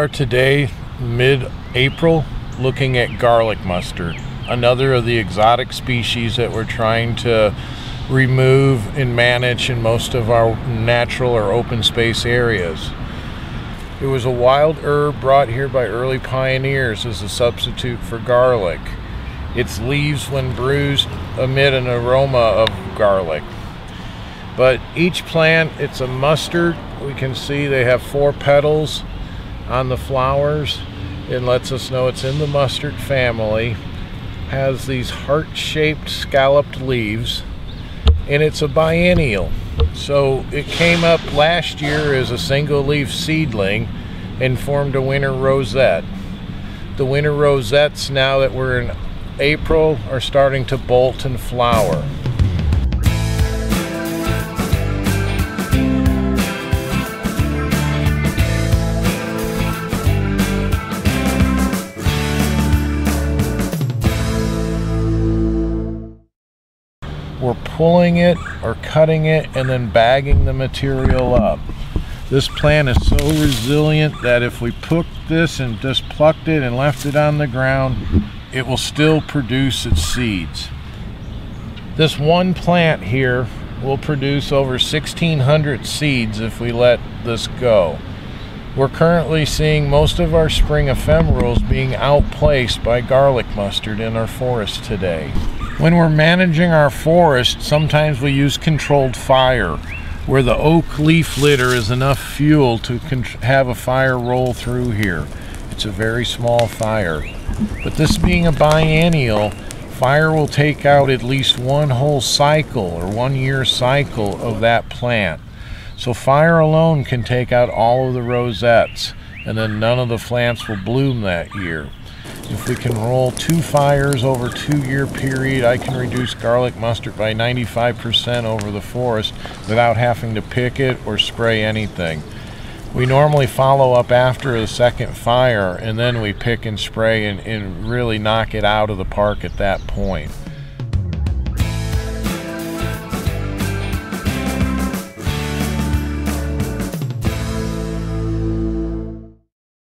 are today, mid-April, looking at garlic mustard, another of the exotic species that we're trying to remove and manage in most of our natural or open space areas. It was a wild herb brought here by early pioneers as a substitute for garlic. Its leaves, when bruised, emit an aroma of garlic. But each plant, it's a mustard. We can see they have 4 petals on the flowers. It lets us know it's in the mustard family. Has these heart-shaped scalloped leaves, and it's a biennial. So it came up last year as a single leaf seedling and formed a winter rosette. The winter rosettes, now that we're in April, are starting to bolt and flower. We're pulling it or cutting it and then bagging the material up. This plant is so resilient that if we took this and just plucked it and left it on the ground, it will still produce its seeds. This one plant here will produce over 1,600 seeds if we let this go. We're currently seeing most of our spring ephemerals being outplaced by garlic mustard in our forest today. When we're managing our forest, sometimes we use controlled fire, where the oak leaf litter is enough fuel to have a fire roll through here. It's a very small fire. But this being a biennial, fire will take out at least one whole cycle or 1 year cycle of that plant. So fire alone can take out all of the rosettes, and then none of the plants will bloom that year. If we can roll 2 fires over a 2-year period, I can reduce garlic mustard by 95% over the forest without having to pick it or spray anything. We normally follow up after the second fire, and then we pick and spray and really knock it out of the park at that point.